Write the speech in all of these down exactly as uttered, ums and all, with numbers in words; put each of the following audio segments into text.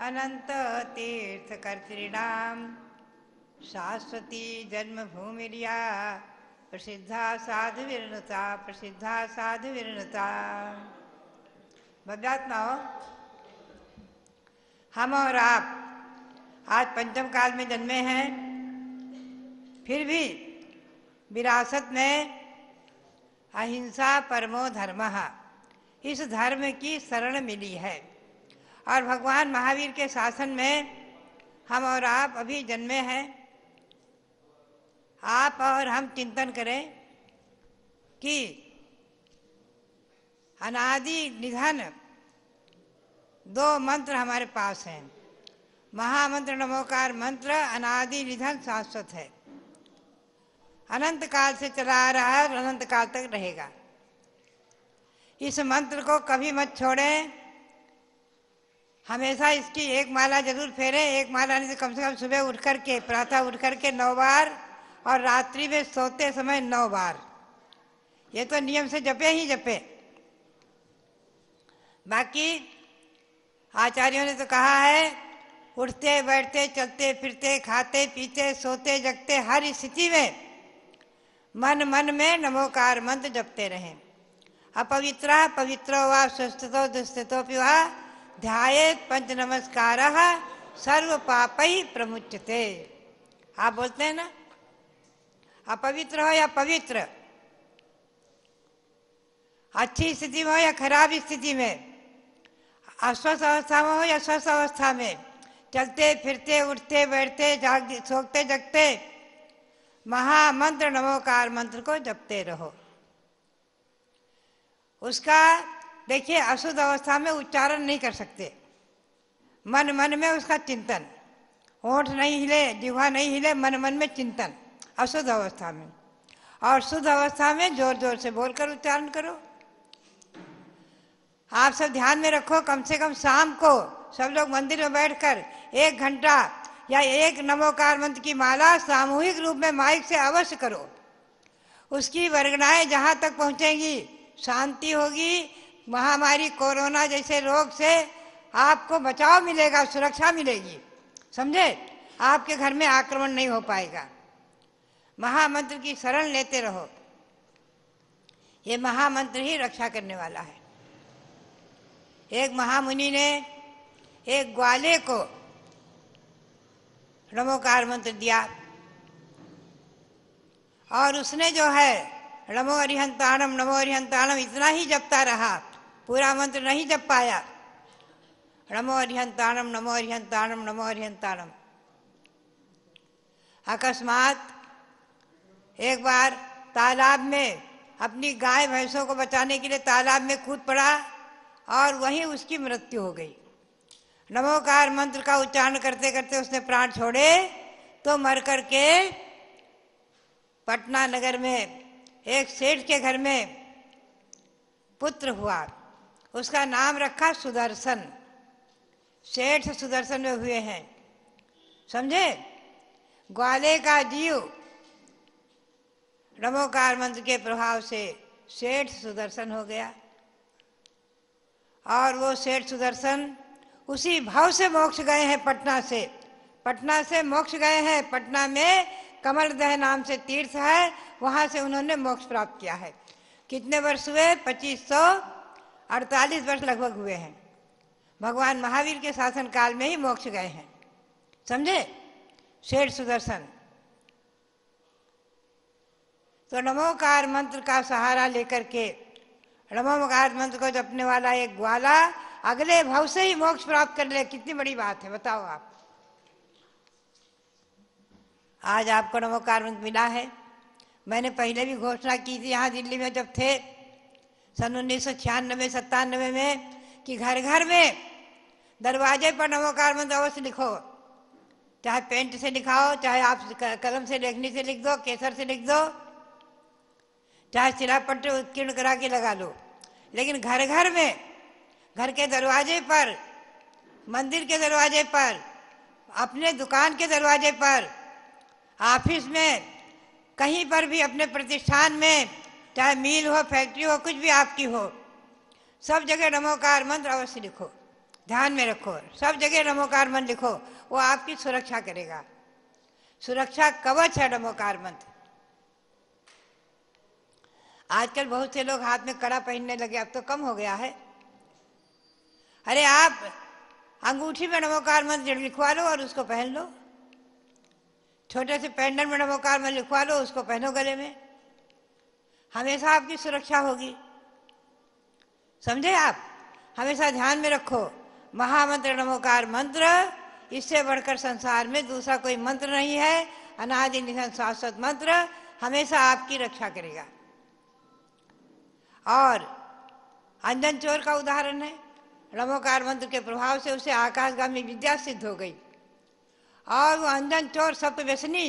अनंत तीर्थ कर्तृणाम शाश्वती जन्मभूमिर्या प्रसिद्धा साधु विरनुता प्रसिद्धा साधु विरनुता। भव्यात्माओं, हम और आप आज पंचम काल में जन्मे हैं, फिर भी विरासत में अहिंसा परमो धर्मः, इस धर्म की शरण मिली है। और भगवान महावीर के शासन में हम और आप अभी जन्मे हैं। आप और हम चिंतन करें कि अनादि निधन दो मंत्र हमारे पास हैं। महामंत्र नमोकार मंत्र अनादि निधन शाश्वत है, अनंत काल से चला आ रहा है और अनंत काल तक रहेगा। इस मंत्र को कभी मत छोड़ें, हमेशा इसकी एक माला जरूर फेरें। एक माला नहीं तो कम से कम सुबह उठ करके, प्रातः उठ करके नौ बार और रात्रि में सोते समय नौ बार, ये तो नियम से जपे ही जपे। बाकी आचार्यों ने तो कहा है उठते बैठते चलते फिरते खाते पीते सोते जगते हर स्थिति में मन मन में नमोकार मंत्र जपते रहें। अपवित्रा पवित्रो वा स्वस्थतो दुष्टतोपि वा ध्यायेत् पंच नमस्कारः सर्व पापैः प्रमुच्यते। आप बोलते हैं ना, अपवित्र हो या पवित्र, अच्छी स्थिति में हो या खराब स्थिति में, अस्वस्थ अवस्था में हो या स्वस्थ अवस्था में, चलते फिरते उठते बैठते जागते सोते जगते महामंत्र नमोकार मंत्र को जपते रहो। उसका देखिए, अशुद्ध अवस्था में उच्चारण नहीं कर सकते, मन मन में उसका चिंतन, होंठ नहीं हिले जिह्वा नहीं हिले, मन मन में चिंतन अशुद्ध अवस्था में। और शुद्ध अवस्था में जोर जोर से बोलकर उच्चारण करो। आप सब ध्यान में रखो, कम से कम शाम को सब लोग मंदिर में बैठकर एक घंटा या एक नमोकार मंत्र की माला सामूहिक रूप में माइक से अवश्य करो। उसकी वर्गनाएं जहाँ तक पहुँचेंगी, शांति होगी, महामारी कोरोना जैसे रोग से आपको बचाव मिलेगा, सुरक्षा मिलेगी, समझे। आपके घर में आक्रमण नहीं हो पाएगा। महामंत्र की शरण लेते रहो, ये महामंत्र ही रक्षा करने वाला है। एक महामुनि ने एक ग्वाले को नमोकार मंत्र दिया और उसने जो है नमो अरिहंताणम नमो अरिहंताणम इतना ही जपता रहा, पूरा मंत्र नहीं जप पाया। नमो अरिहंताणम नमो अरिहंताणम नमो अरिहंताणम। अकस्मात एक बार तालाब में अपनी गाय भैंसों को बचाने के लिए तालाब में कूद पड़ा और वहीं उसकी मृत्यु हो गई। नमोकार मंत्र का उच्चारण करते करते उसने प्राण छोड़े, तो मर कर के पटना नगर में एक सेठ के घर में पुत्र हुआ, उसका नाम रखा सुदर्शन। सेठ सुदर्शन में हुए हैं, समझे। ग्वाले का जीव नमोकार मंत्र के प्रभाव से सेठ सुदर्शन हो गया और वो सेठ सुदर्शन उसी भाव से मोक्ष गए हैं। पटना से पटना से मोक्ष गए हैं। पटना में कमलदह नाम से तीर्थ है, वहाँ से उन्होंने मोक्ष प्राप्त किया है। कितने वर्ष हुए? पच्चीस सौ अड़तालीस वर्ष लगभग हुए हैं। भगवान महावीर के शासन काल में ही मोक्ष गए हैं, समझे, सेठ सुदर्शन। तो नमोकार मंत्र का सहारा लेकर के नमोकार मंत्र को जपने वाला एक ग्वाला अगले भाव से ही मोक्ष प्राप्त कर ले, कितनी बड़ी बात है, बताओ आप। आज आपको नमोकार मंत्र मिला है। मैंने पहले भी घोषणा की थी यहाँ दिल्ली में जब थे सन उन्नीस सौ छियानबे सत्तानबे में कि घर घर में दरवाजे पर नमोकार मंत्र अवश्य लिखो। चाहे पेंट से लिखाओ, चाहे आप कलम से लेखनी से लिख दो, केसर से लिख दो, चाहे सिलापट्ट उत्कीर्ण करा के लगा लो, लेकिन घर घर में, घर के दरवाजे पर, मंदिर के दरवाजे पर, अपने दुकान के दरवाजे पर, ऑफिस में, कहीं पर भी, अपने प्रतिष्ठान में, चाहे मील हो, फैक्ट्री हो, कुछ भी आपकी हो, सब जगह नमोकार मंत्र अवश्य लिखो। ध्यान में रखो, सब जगह नमोकार मंत्र लिखो, वो आपकी सुरक्षा करेगा। सुरक्षा कवच है नमोकार मंत्र। आजकल बहुत से लोग हाथ में कड़ा पहनने लगे, अब तो कम हो गया है। अरे आप अंगूठी में नमोकार मंत्र लिखवा लो और उसको पहन लो, छोटे से पेंडल में नमोकार मंत्र लिखवा लो, उसको पहनो गले में, हमेशा आपकी सुरक्षा होगी। समझे आप? हमेशा ध्यान में रखो महामंत्र नमोकार मंत्र, इससे बढ़कर संसार में दूसरा कोई मंत्र नहीं है। अनादि निधन शाश्वत मंत्र हमेशा आपकी रक्षा करेगा। और अंजन चोर का उदाहरण है, नमोकार मंत्र के प्रभाव से उसे आकाशगामी विद्या सिद्ध हो गई और वो अंजन चोर सप व्यसनी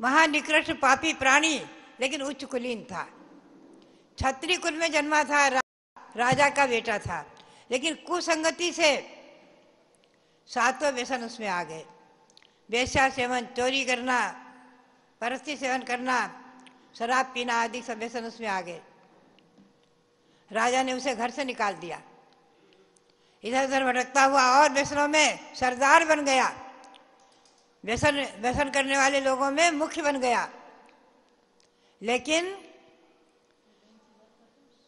महानिकृष्ट पापी प्राणी लेकिन उच्च कुलीन था। क्षत्रिय कुल में जन्मा था, राजा का बेटा था, लेकिन कुसंगति से सातों व्यसन उसमें आ गए। वेश्या सेवन, चोरी करना, परस्ती सेवन करना, शराब पीना आदि सब व्यसन उसमें आ गए। राजा ने उसे घर से निकाल दिया। इधर उधर भटकता हुआ और व्यसनों में सरदार बन गया, व्यसन व्यसन करने वाले लोगों में मुख्य बन गया। लेकिन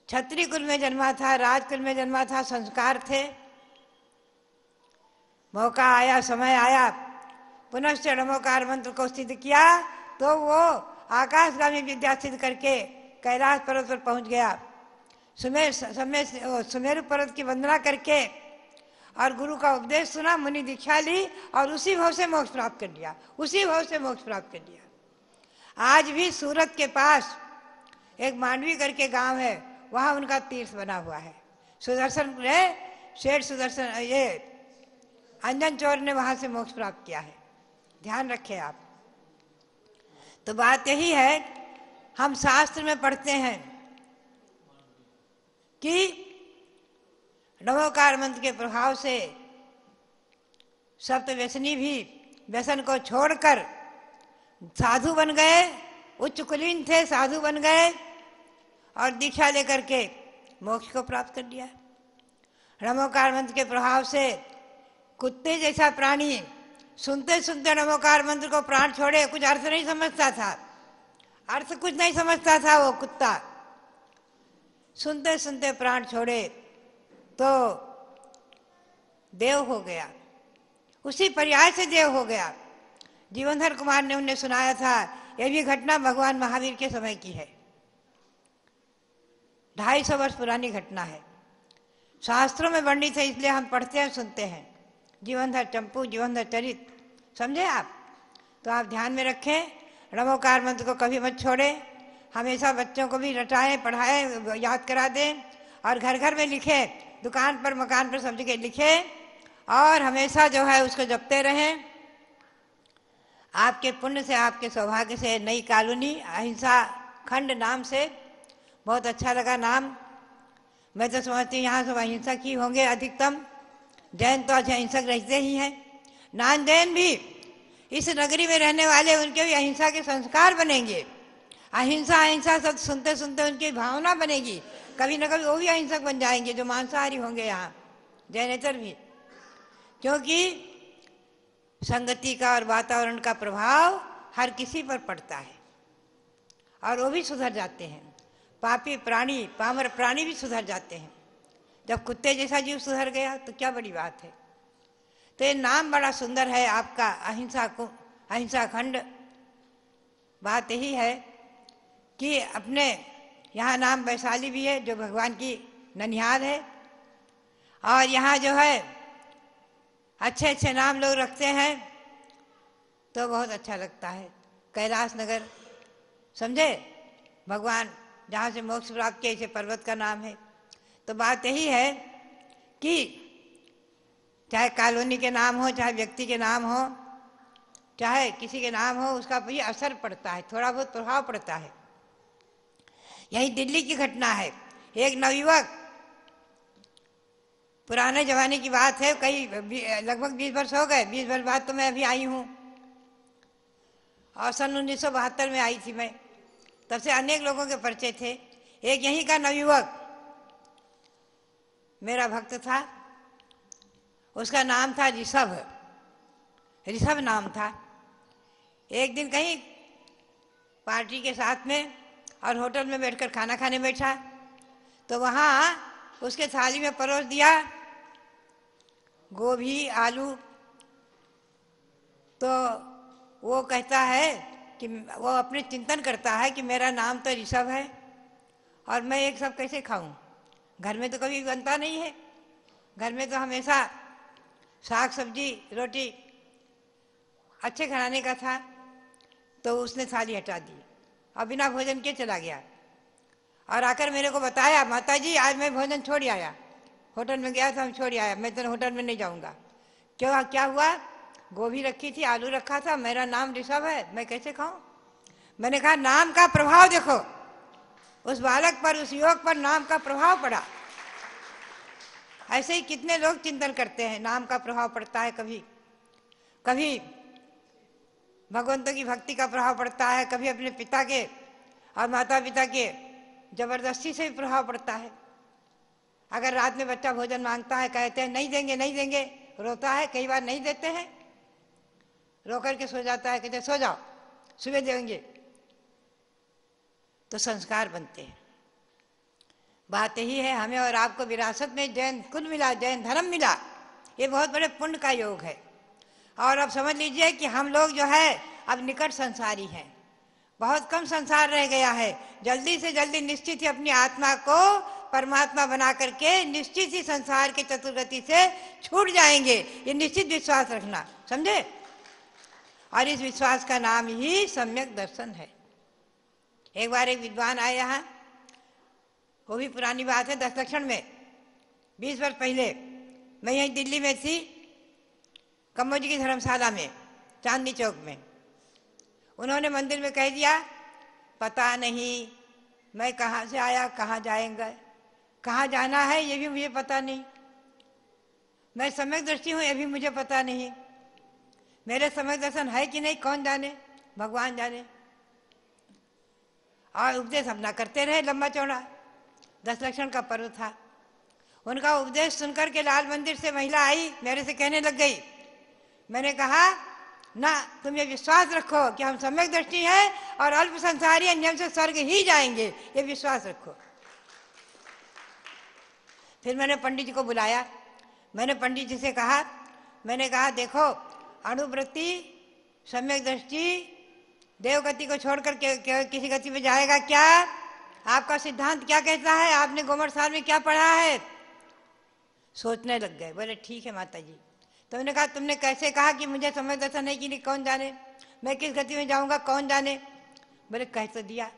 क्षत्रिय कुल में जन्मा था, राजकुल में जन्मा था, संस्कार थे। मौका आया, समय आया, पुनश्च नमोकार मंत्र को सिद्ध किया तो वो आकाशगामी विद्या सिद्ध करके कैलाश पर्वत पर पहुंच गया। सुमेर समय सुमेरु पर्वत की वंदना करके और गुरु का उपदेश सुना, मुनि दीक्षा ली और उसी भाव से मोक्ष प्राप्त कर लिया, उसी भाव से मोक्ष प्राप्त कर लिया। आज भी सूरत के पास एक मांडवी करके गांव है, वहाँ उनका तीर्थ बना हुआ है। सुदर्शन ने, शेठ सुदर्शन, ये अंजन चोर ने वहाँ से मोक्ष प्राप्त किया है। ध्यान रखें आप। तो बात यही है, हम शास्त्र में पढ़ते हैं कि नमोकार मंत्र के प्रभाव से सप्त व्यसनी भी व्यसन को छोड़कर साधु बन गए, उच्च कुलीन थे साधु बन गए और दीक्षा लेकर के मोक्ष को प्राप्त कर लिया। नमोकार मंत्र के प्रभाव से कुत्ते जैसा प्राणी सुनते सुनते नमोकार मंत्र को प्राण छोड़े, कुछ अर्थ नहीं समझता था, अर्थ कुछ नहीं समझता था वो कुत्ता, सुनते सुनते प्राण छोड़े तो देव हो गया, उसी पर्याय से देव हो गया। जीवनधर कुमार ने उन्हें सुनाया था, यह भी घटना भगवान महावीर के समय की है, ढाई सौ वर्ष पुरानी घटना है, शास्त्रों में वर्णित है, इसलिए हम पढ़ते हैं सुनते हैं। जीवनधर चंपू, जीवनधर चरित, समझे आप? तो आप ध्यान में रखें, नमोकार मंत्र को कभी मत छोड़ें, हमेशा बच्चों को भी रटाएं, पढ़ाएं, याद करा दें और घर घर में लिखें, दुकान पर, मकान पर, सब जगह लिखें और हमेशा जो है उसको जपते रहें। आपके पुण्य से, आपके सौभाग्य से नई कॉलोनी अहिंसा खंड नाम से, बहुत अच्छा लगा नाम। मैं तो समझती हूँ यहाँ सब अहिंसक ही होंगे अधिकतम, जैन तो अहिंसक रहते ही हैं, नान जैन भी इस नगरी में रहने वाले, उनके भी अहिंसा के संस्कार बनेंगे। अहिंसा अहिंसा सब सुनते सुनते उनकी भावना बनेगी, कभी ना कभी वो भी अहिंसक बन जाएंगे जो मांसाहारी होंगे यहाँ जैनेतर भी, क्योंकि संगति का और वातावरण का प्रभाव हर किसी पर पड़ता है और वो भी सुधर जाते हैं। पापी प्राणी, पामर प्राणी भी सुधर जाते हैं। जब कुत्ते जैसा जीव सुधर गया तो क्या बड़ी बात है। तो ये नाम बड़ा सुंदर है आपका, अहिंसा को, अहिंसा खंड। बात यही है कि अपने यहाँ नाम वैशाली भी है जो भगवान की ननिहाल है और यहाँ जो है अच्छे अच्छे नाम लोग रखते हैं तो बहुत अच्छा लगता है। कैलाश नगर, समझे, भगवान जहाँ से मोक्ष प्राप्त किया, इसे पर्वत का नाम है। तो बात यही है कि चाहे कॉलोनी के नाम हो, चाहे व्यक्ति के नाम हो, चाहे किसी के नाम हो, उसका भी असर पड़ता है, थोड़ा बहुत प्रभाव पड़ता है। यही दिल्ली की घटना है। एक नवयुवक, पुराने जमाने की बात है, कई लगभग बीस वर्ष हो गए, बीस वर्ष बाद तो मैं अभी आई हूँ और सन उन्नीस सौ बहत्तर में आई थी मैं, तब से अनेक लोगों के परिचय थे। एक यहीं का नवयुवक मेरा भक्त था, उसका नाम था ऋषभ, ऋषभ नाम था। एक दिन कहीं पार्टी के साथ में और होटल में बैठकर खाना खाने बैठा, तो वहाँ उसके थाली में परोस दिया गोभी आलू। तो वो कहता है कि वो अपने चिंतन करता है कि मेरा नाम तो ऋषभ है और मैं एक सब कैसे खाऊं, घर में तो कभी बनता नहीं है, घर में तो हमेशा साग सब्जी रोटी अच्छे घराने का था। तो उसने थाली हटा दी और बिना भोजन के चला गया और आकर मेरे को बताया, माता जी आज मैं भोजन छोड़ आया, होटल में गया था हम छोड़ आया, मैं तो होटल में नहीं जाऊंगा। क्यों, क्या हुआ? गोभी रखी थी आलू रखा था, मेरा नाम ऋषभ है, मैं कैसे खाऊं? मैंने कहा नाम का प्रभाव देखो, उस बालक पर उस युवक पर नाम का प्रभाव पड़ा। ऐसे ही कितने लोग चिंतन करते हैं, नाम का प्रभाव पड़ता है, कभी कभी भगवंतों की भक्ति का प्रभाव पड़ता है, कभी अपने पिता के और माता पिता के जबरदस्ती से भी प्रभाव पड़ता है। अगर रात में बच्चा भोजन मांगता है, कहते हैं नहीं देंगे नहीं देंगे, रोता है, कई बार नहीं देते हैं, रो करके सो जाता है, कहते सो जाओ सुबह देंगे। तो संस्कार बनते हैं। बात यही है, हमें और आपको विरासत में जैन कुल मिला, जैन धर्म मिला, ये बहुत बड़े पुण्य का योग है। और अब समझ लीजिए कि हम लोग जो है अब निकट संसारी हैं, बहुत कम संसार रह गया है। जल्दी से जल्दी निश्चित ही अपनी आत्मा को परमात्मा बना करके निश्चित ही संसार के चतुर्गति से छूट जाएंगे, ये निश्चित विश्वास रखना, समझे। और इस विश्वास का नाम ही सम्यक दर्शन है। एक बार एक विद्वान आए यहाँ, वो भी पुरानी बात है, दस दक्षिण में बीस वर्ष पहले, मैं यहीं दिल्ली में थी, कम्मोजी की धर्मशाला में चांदनी चौक में। उन्होंने मंदिर में कह दिया, पता नहीं मैं कहाँ से आया कहाँ जाएंगे, कहाँ जाना है ये भी मुझे पता नहीं, मैं सम्यक दृष्टि हूँ ये भी मुझे पता नहीं, मेरे सम्यक दर्शन है कि नहीं कौन जाने, भगवान जाने। और उपदेश अपना करते रहे लंबा चौड़ा, दस लक्षण का पर्व था। उनका उपदेश सुनकर के लाल मंदिर से महिला आई, मेरे से कहने लग गई। मैंने कहा ना, तुम ये विश्वास रखो कि हम सम्यक दृष्टि हैं और अल्प संसारी नियम से स्वर्ग ही जाएंगे, ये विश्वास रखो। फिर मैंने पंडित जी को बुलाया, मैंने पंडित जी से कहा, मैंने कहा देखो अणुवृत्ति सम्यक दृष्टि देवगति को छोड़कर के, के, किसी गति में जाएगा क्या? आपका सिद्धांत क्या कहता है? आपने गोमर साल में क्या पढ़ा है? सोचने लग गए, बोले ठीक है माता जी। तो उन्होंने कहा तुमने कैसे कहा कि मुझे समझ दर्शन है कि नहीं कौन जाने, मैं किस गति में जाऊंगा कौन जाने? बोले कह तो दिया।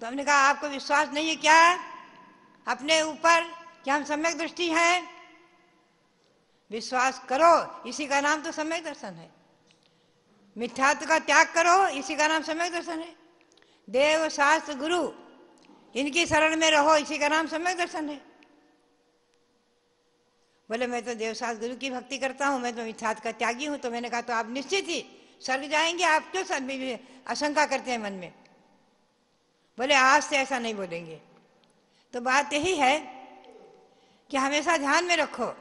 तो हमने कहा आपको विश्वास नहीं है क्या अपने ऊपर कि हम सम्यक दृष्टि हैं? विश्वास करो, इसी का नाम तो सम्यक दर्शन है। मिथ्यात्व का त्याग करो, इसी का नाम सम्यक दर्शन है। देव शास्त्र गुरु इनकी शरण में रहो, इसी का नाम सम्यक दर्शन है। बोले मैं तो देव शास्त्र गुरु की भक्ति करता हूँ, मैं तो मिथ्यात्व का त्यागी हूँ। तो मैंने कहा तो आप निश्चित ही स्वर्ग जाएंगे, आप क्यों आशंका करते हैं मन में? बोले आज से ऐसा नहीं बोलेंगे। तो बात यही है कि हमेशा ध्यान में रखो,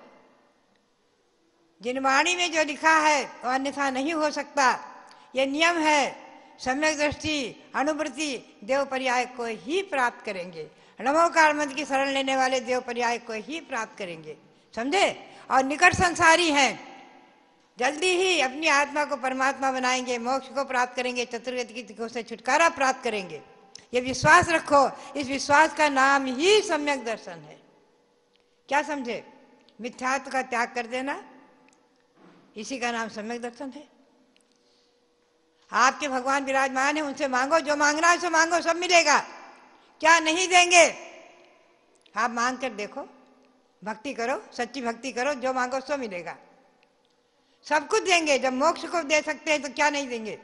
जिनवाणी में जो लिखा है वो अन्यथा नहीं हो सकता, ये नियम है। सम्यक दृष्टि अनुवृत्ति देव पर्याय को ही प्राप्त करेंगे, नमोकार मंत्र की शरण लेने वाले देव पर्याय को ही प्राप्त करेंगे, समझे। और निकट संसारी हैं, जल्दी ही अपनी आत्मा को परमात्मा बनाएंगे, मोक्ष को प्राप्त करेंगे, चतुर्गति से छुटकारा प्राप्त करेंगे, ये विश्वास रखो। इस विश्वास का नाम ही सम्यक दर्शन है। क्या समझे? मिथ्यात्व का त्याग कर देना, इसी का नाम सम्यक दर्शन है। आपके भगवान विराजमान है, उनसे मांगो जो मांगना है, सो मांगो, सब मिलेगा। क्या नहीं देंगे? आप मांग कर देखो, भक्ति करो, सच्ची भक्ति करो, जो मांगो सो मिलेगा, सब कुछ देंगे। जब मोक्ष को दे सकते हैं तो क्या नहीं देंगे?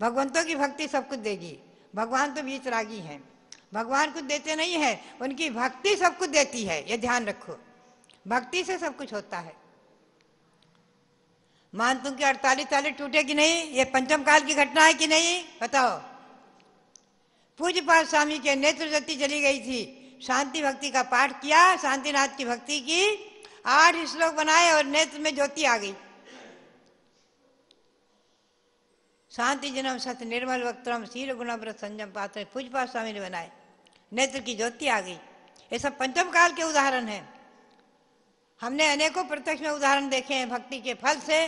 भगवंतों की भक्ति सब कुछ देगी। भगवान तो बीतरागी हैं, भगवान कुछ देते नहीं है, उनकी भक्ति सब कुछ देती है, ये ध्यान रखो। भक्ति से सब कुछ होता है। मानतुम के अड़तालीस ताले टूटे कि नहीं, ये पंचम काल की घटना है कि नहीं, बताओ। पूज्यपाद स्वामी के नेत्र ज्योति जली गई थी, शांति भक्ति का पाठ किया, शांतिनाथ की भक्ति की आठ श्लोक बनाए और नेत्र में ज्योति आ गई। शांति जनम सत निर्मल वक्त्रम शीर गुणाव्रत संयम पात्र पूज्यपा स्वामी ने बनाए, नेत्र की ज्योति आ गई। ये सब पंचम काल के उदाहरण हैं। हमने अनेकों प्रत्यक्ष में उदाहरण देखे हैं। भक्ति के फल से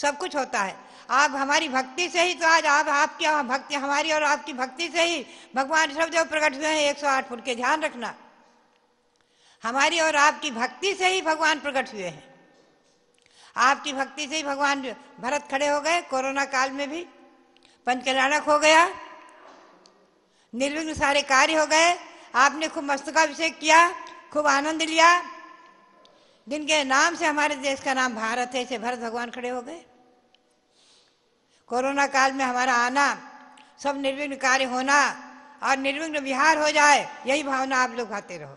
सब कुछ होता है। आप हमारी भक्ति से ही तो आज आप आपकी भक्ति हमारी और आपकी भक्ति से ही भगवान ऋषभ देव प्रकट हुए हैं। एक सौ आठ फुट के ध्यान रखना, हमारी और आपकी भक्ति से ही भगवान प्रकट हुए हैं। आपकी भक्ति से ही भगवान भरत खड़े हो गए कोरोना काल में भी, पंचकल्याणक हो गया, निर्विघ्न सारे कार्य हो गए। आपने खूब मस्तकाभिषेक किया, खूब आनंद लिया। जिनके नाम से हमारे देश का नाम भारत है, इसे भरत भगवान खड़े हो गए। कोरोना काल में हमारा आना, सब निर्विघ्न कार्य होना और निर्विघ्न विहार हो जाए, यही भावना आप लोग गाते रहो।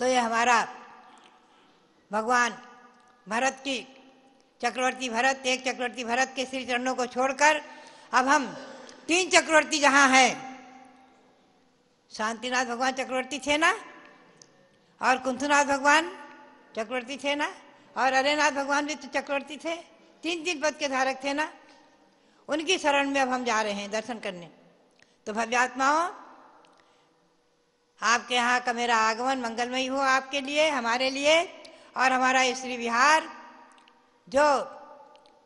तो ये हमारा भगवान भरत की, चक्रवर्ती भरत, एक चक्रवर्ती भरत के श्री चरणों को छोड़कर अब हम तीन चक्रवर्ती जहाँ हैं। शांतिनाथ भगवान चक्रवर्ती थे ना, और कुंथुनाथ भगवान चक्रवर्ती थे ना, और अरेनाथ भगवान भी तो चक्रवर्ती थे, तीन तीन पद के धारक थे ना। उनकी शरण में अब हम जा रहे हैं दर्शन करने। तो भव्यात्माओं, आपके यहाँ का मेरा आगमन मंगलमय हो आपके लिए, हमारे लिए, और हमारा ये श्री विहार जो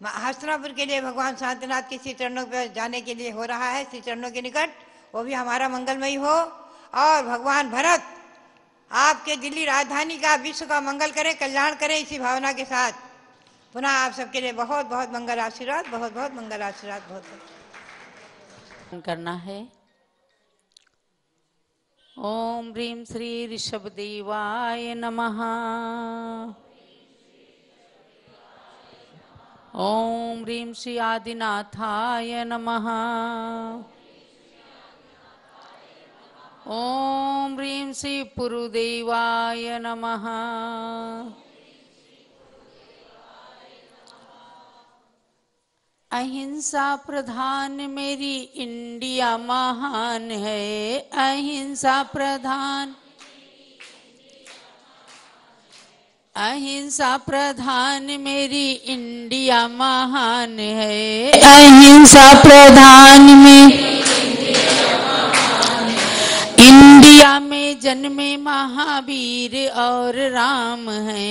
हस्तिनापुर के लिए भगवान शांतिनाथ के श्री चरणों पर जाने के लिए हो रहा है, श्री चरणों के निकट, वो भी हमारा मंगलमय हो। और भगवान भरत आपके दिल्ली राजधानी का, विश्व का मंगल करें, कल्याण करें। इसी भावना के साथ पुनः आप सबके लिए बहुत बहुत मंगल आशीर्वाद, बहुत बहुत मंगल आशीर्वाद। बहुत, बहुत करना है। ओम ह्रीं श्री ऋषभ देवाय नमः। ओम ह्रीं श्री आदिनाथाय नमः। ओम ह्रीं श्री पुरुदेवाय नमः। अहिंसा प्रधान मेरी इंडिया महान है, अहिंसा प्रधान, अहिंसा प्रधान मेरी इंडिया महान है, अहिंसा प्रधान में इंडिया में जन्मे महावीर और राम है,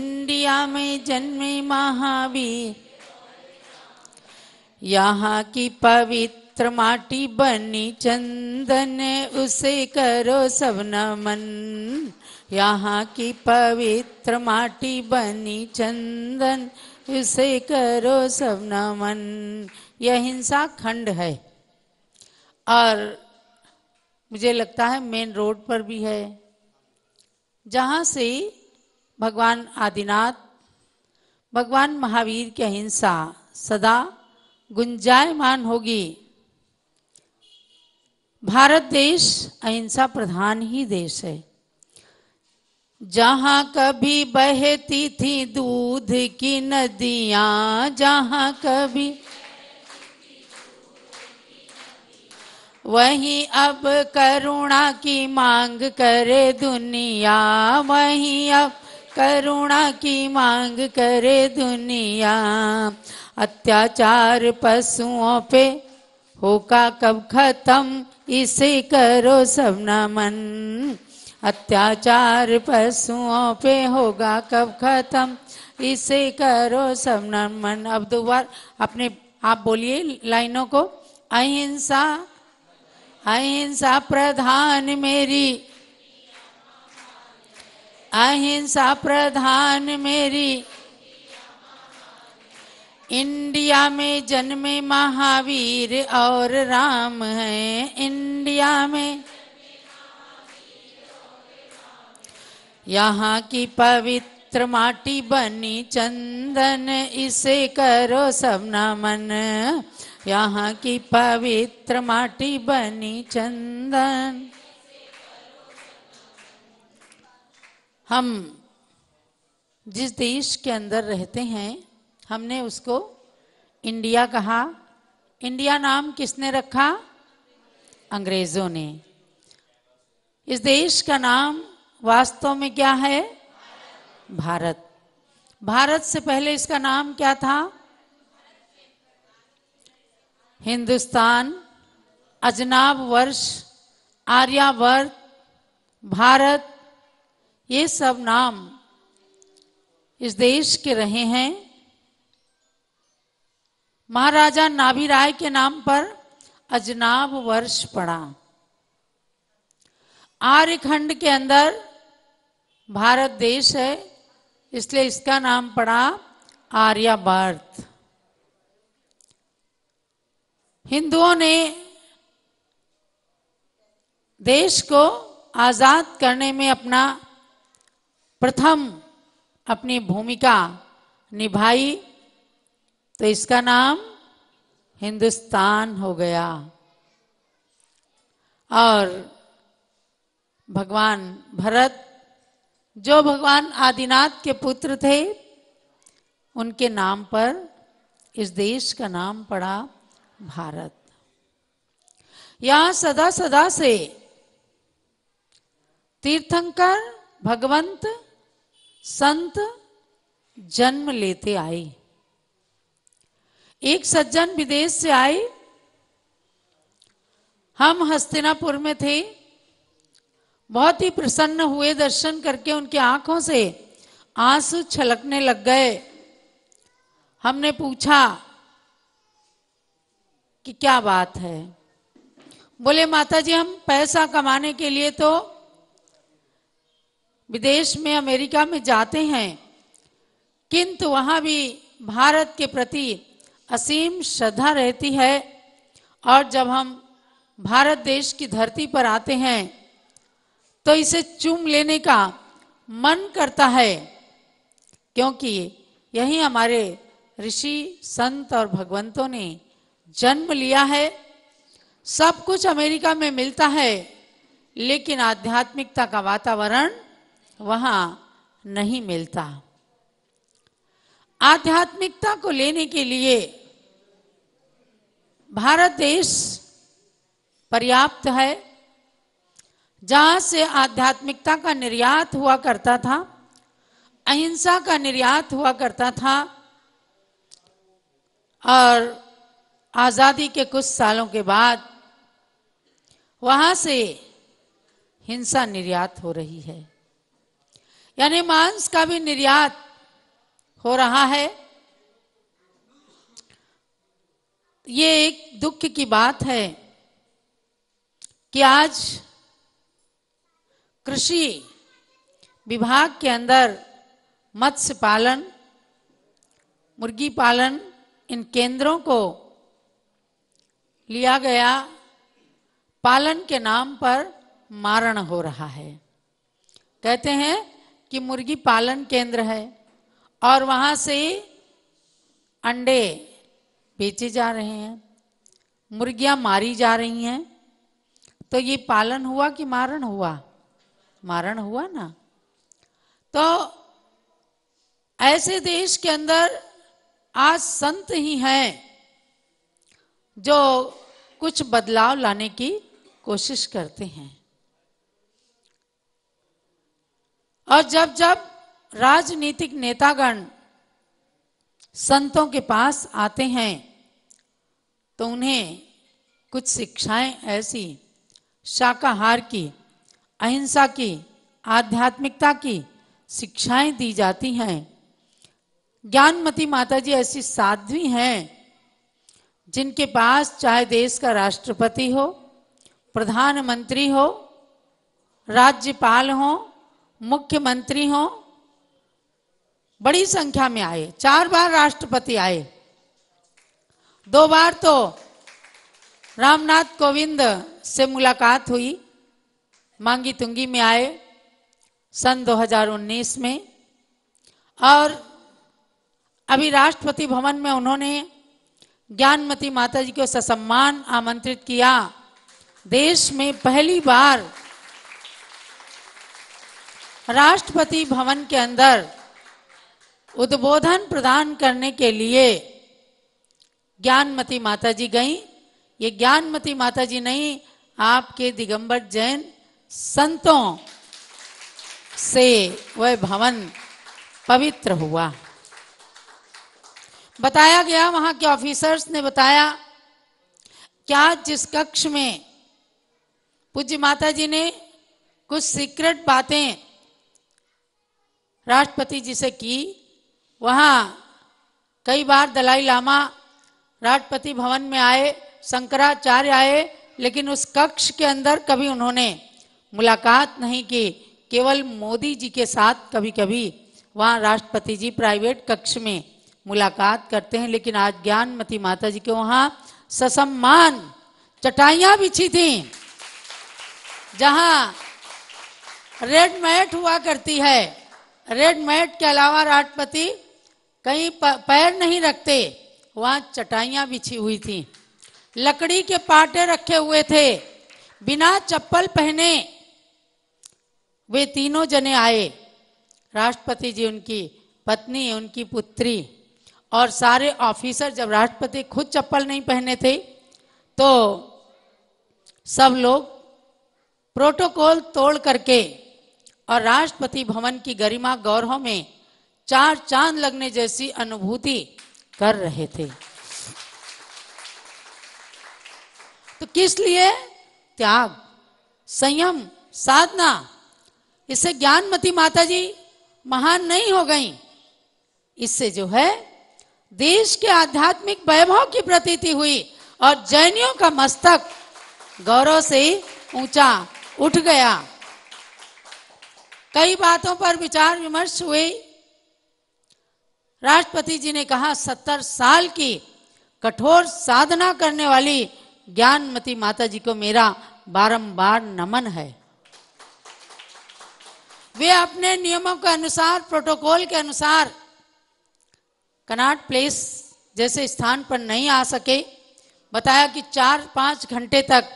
इंडिया में जन्मे महावीर। यहाँ की पवित्र माटी बनी चंदन, उसे करो सब नमन। यहाँ की पवित्र माटी बनी चंदन, उसे करो सब नमन। यह अहिंसा खंड है और मुझे लगता है मेन रोड पर भी है, जहाँ से भगवान आदिनाथ, भगवान महावीर की अहिंसा सदा गुंजायमान होगी। भारत देश अहिंसा प्रधान ही देश है। जहाँ कभी बहती थी दूध की नदियाँ, जहाँ कभी, वहीं अब करुणा की मांग करे दुनिया, वहीं अब करुणा की मांग करे दुनिया। अत्याचार पशुओं पे होगा कब खत्म, इसे करो सब नमन। अत्याचार पशुओं पे होगा कब खत्म, इसे करो सब नमन। अब दो बार अपने आप बोलिए लाइनों को। अहिंसा, अहिंसा प्रधान मेरी, अहिंसा प्रधान मेरी इंडिया में जन्मे महावीर और राम है, इंडिया में। यहाँ की पवित्र माटी बनी चंदन, इसे करो सब नमन। यहाँ की पवित्र माटी बनी चंदन। हम जिस देश के अंदर रहते हैं, हमने उसको इंडिया कहा। इंडिया नाम किसने रखा? अंग्रेजों ने। इस देश का नाम वास्तव में क्या है? भारत। भारत से पहले इसका नाम क्या था? हिंदुस्तान, अजनाब वर्ष, आर्यावर्त, भारत, ये सब नाम इस देश के रहे हैं। महाराजा नाभि राय के नाम पर अजनाब वर्ष पड़ा। आर्यखंड के अंदर भारत देश है, इसलिए इसका नाम पड़ा आर्यावर्त। हिंदुओं ने देश को आजाद करने में अपना प्रथम अपनी भूमिका निभाई, तो इसका नाम हिंदुस्तान हो गया। और भगवान भरत, जो भगवान आदिनाथ के पुत्र थे, उनके नाम पर इस देश का नाम पड़ा भारत। यहां सदा सदा से तीर्थंकर, भगवंत, संत जन्म लेते आए। एक सज्जन विदेश से आए। हम हस्तिनापुर में थे, बहुत ही प्रसन्न हुए दर्शन करके, उनकी आंखों से आंसू छलकने लग गए। हमने पूछा कि क्या बात है? बोले, माता जी, हम पैसा कमाने के लिए तो विदेश में, अमेरिका में जाते हैं, किंतु वहाँ भी भारत के प्रति असीम श्रद्धा रहती है, और जब हम भारत देश की धरती पर आते हैं तो इसे चूम लेने का मन करता है, क्योंकि यही हमारे ऋषि, संत और भगवंतों ने जन्म लिया है। सब कुछ अमेरिका में मिलता है, लेकिन आध्यात्मिकता का वातावरण वहाँ नहीं मिलता। आध्यात्मिकता को लेने के लिए भारत देश पर्याप्त है। जहाँ से आध्यात्मिकता का निर्यात हुआ करता था, अहिंसा का निर्यात हुआ करता था, और आज़ादी के कुछ सालों के बाद वहाँ से हिंसा निर्यात हो रही है, यानी मांस का भी निर्यात हो रहा है। ये एक दुख की बात है कि आज कृषि विभाग के अंदर मत्स्य पालन, मुर्गी पालन, इन केंद्रों को लिया गया, पालन के नाम पर मारण हो रहा है। कहते हैं कि मुर्गी पालन केंद्र है और वहाँ से अंडे बेचे जा रहे हैं, मुर्गियाँ मारी जा रही हैं। तो ये पालन हुआ कि मारण हुआ? मारण हुआ ना। तो ऐसे देश के अंदर आज संत ही हैं जो कुछ बदलाव लाने की कोशिश करते हैं। और जब जब राजनीतिक नेतागण संतों के पास आते हैं तो उन्हें कुछ शिक्षाएं ऐसी शाकाहार की, अहिंसा की, आध्यात्मिकता की शिक्षाएं दी जाती हैं। ज्ञानमती माता जी ऐसी साध्वी हैं जिनके पास चाहे देश का राष्ट्रपति हो, प्रधानमंत्री हो, राज्यपाल हो, मुख्यमंत्री हो, बड़ी संख्या में आए। चार बार राष्ट्रपति आए, दो बार तो रामनाथ कोविंद से मुलाकात हुई, मांगी तुंगी में आए सन दो हज़ार उन्नीस में, और अभी राष्ट्रपति भवन में उन्होंने ज्ञानमती माता जी को ससम्मान आमंत्रित किया। देश में पहली बार राष्ट्रपति भवन के अंदर उद्बोधन प्रदान करने के लिए ज्ञानमती माता जी गई। ये ज्ञानमती माता जी नहीं, आपके दिगंबर जैन संतों से वह भवन पवित्र हुआ। बताया गया, वहां के ऑफिसर्स ने बताया, क्या जिस कक्ष में पूज्य माता जी ने कुछ सीक्रेट बातें राष्ट्रपति जी से की, वहां कई बार दलाई लामा राष्ट्रपति भवन में आए, शंकराचार्य आए, लेकिन उस कक्ष के अंदर कभी उन्होंने मुलाकात नहीं की। केवल मोदी जी के साथ कभी कभी वहाँ राष्ट्रपति जी प्राइवेट कक्ष में मुलाकात करते हैं, लेकिन आज ज्ञानमती माता जी के वहाँ ससम्मान चटाइयाँ बिछी थीं, जहाँ रेड मैट हुआ करती है। रेड मैट के अलावा राष्ट्रपति कहीं पैर नहीं रखते, वहाँ चटाइयाँ बिछी हुई थीं, लकड़ी के पाटे रखे हुए थे, बिना चप्पल पहने वे तीनों जने आए, राष्ट्रपति जी, उनकी पत्नी, उनकी पुत्री और सारे ऑफिसर। जब राष्ट्रपति खुद चप्पल नहीं पहने थे तो सब लोग प्रोटोकॉल तोड़ करके और राष्ट्रपति भवन की गरिमा गौरव में चार चांद लगने जैसी अनुभूति कर रहे थे। तो किस लिए? त्याग, संयम, साधना। इससे ज्ञानमती माता जी महान नहीं हो गई, इससे जो है देश के आध्यात्मिक वैभव की प्रतीति हुई और जैनियों का मस्तक गौरव से ऊंचा उठ गया। कई बातों पर विचार विमर्श हुए। राष्ट्रपति जी ने कहा, सत्तर साल की कठोर साधना करने वाली ज्ञानमती माता जी को मेरा बारंबार नमन है। वे अपने नियमों के अनुसार, प्रोटोकॉल के अनुसार कनॉट प्लेस जैसे स्थान पर नहीं आ सके। बताया कि चार पाँच घंटे तक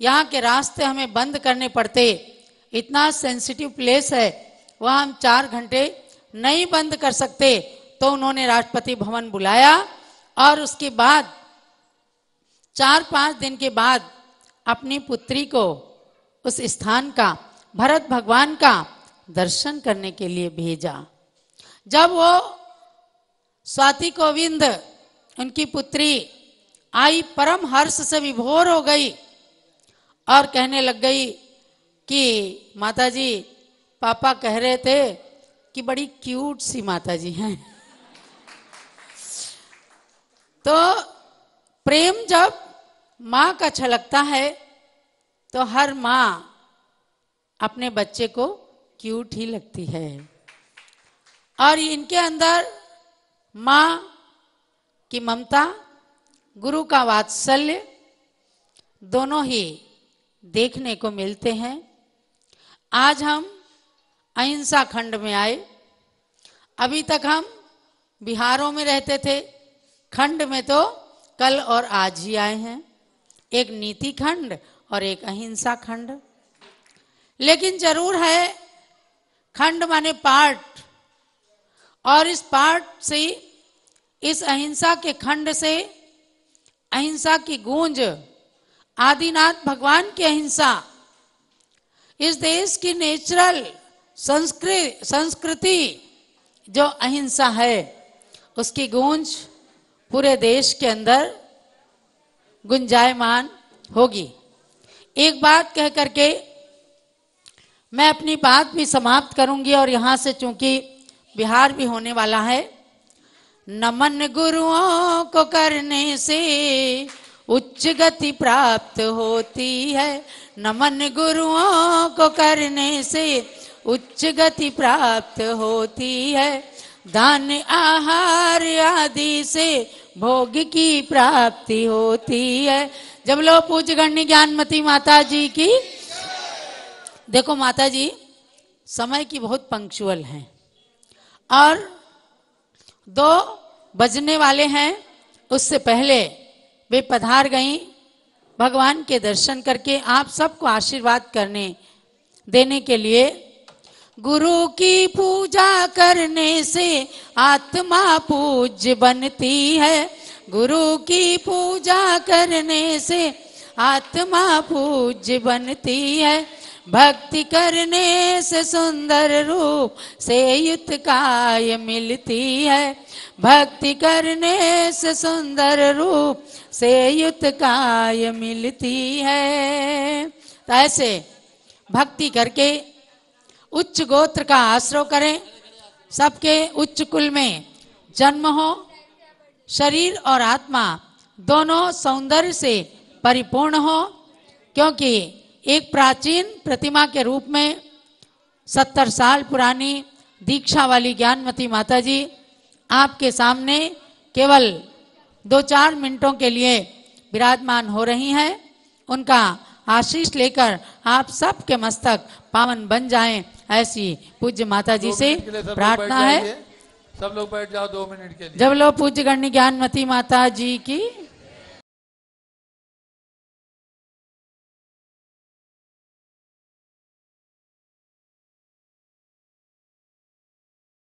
यहाँ के रास्ते हमें बंद करने पड़ते, इतना सेंसिटिव प्लेस है, वहाँ हम चार घंटे नहीं बंद कर सकते। तो उन्होंने राष्ट्रपति भवन बुलाया और उसके बाद चार पाँच दिन के बाद अपनी पुत्री को उस स्थान का, भरत भगवान का दर्शन करने के लिए भेजा। जब वो स्वाति गोविंद, उनकी पुत्री आई, परम हर्ष से विभोर हो गई और कहने लग गई कि माता जी, पापा कह रहे थे कि बड़ी क्यूट सी माता जी हैं। तो प्रेम जब माँ का छलकता है तो हर माँ अपने बच्चे को क्यूट ही लगती है, और इनके अंदर माँ की ममता, गुरु का वात्सल्य, दोनों ही देखने को मिलते हैं। आज हम अहिंसा खंड में आए। अभी तक हम बिहारों में रहते थे, खंड में तो कल और आज ही आए हैं, एक नीति खंड और एक अहिंसा खंड। लेकिन जरूर है, खंड माने पाठ, और इस पाठ से, इस अहिंसा के खंड से, अहिंसा की गूंज, आदिनाथ भगवान की अहिंसा, इस देश की नेचुरल संस्कृति संस्कृति जो अहिंसा है, उसकी गूंज पूरे देश के अंदर गुंजायमान होगी। एक बात कह करके मैं अपनी बात भी समाप्त करूंगी, और यहाँ से चूंकि बिहार भी होने वाला है। नमन गुरुओं को करने से उच्च गति प्राप्त होती है, नमन गुरुओं को करने से उच्च गति प्राप्त होती है, दान आहार आदि से भोग की प्राप्ति होती है। जब लो पूज्य गणनी ज्ञानमती माता जी की। देखो माता जी समय की बहुत पंक्चुअल हैं, और दो बजने वाले हैं उससे पहले वे पधार गईं भगवान के दर्शन करके आप सबको आशीर्वाद करने देने के लिए। गुरु की पूजा करने से आत्मा पूज्य बनती है, गुरु की पूजा करने से आत्मा पूज्य बनती है, भक्ति करने से सुंदर रूप से युक्त काय मिलती है, भक्ति करने से सुंदर रूप से युक्त काय मिलती है। तो ऐसे भक्ति करके उच्च गोत्र का आश्रय करें, सबके उच्च कुल में जन्म हो, शरीर और आत्मा दोनों सौंदर्य से परिपूर्ण हो, क्योंकि एक प्राचीन प्रतिमा के रूप में सत्तर साल पुरानी दीक्षा वाली ज्ञानमती माता जी आपके सामने केवल दो चार मिनटों के लिए विराजमान हो रही हैं। उनका आशीष लेकर आप सबके मस्तक पावन बन जाएं, ऐसी पूज्य माता जी से प्रार्थना है। सब लोग बैठ जाओ दो मिनट के लिए। जब लो पूज्य गणनी ज्ञानमती माता जी की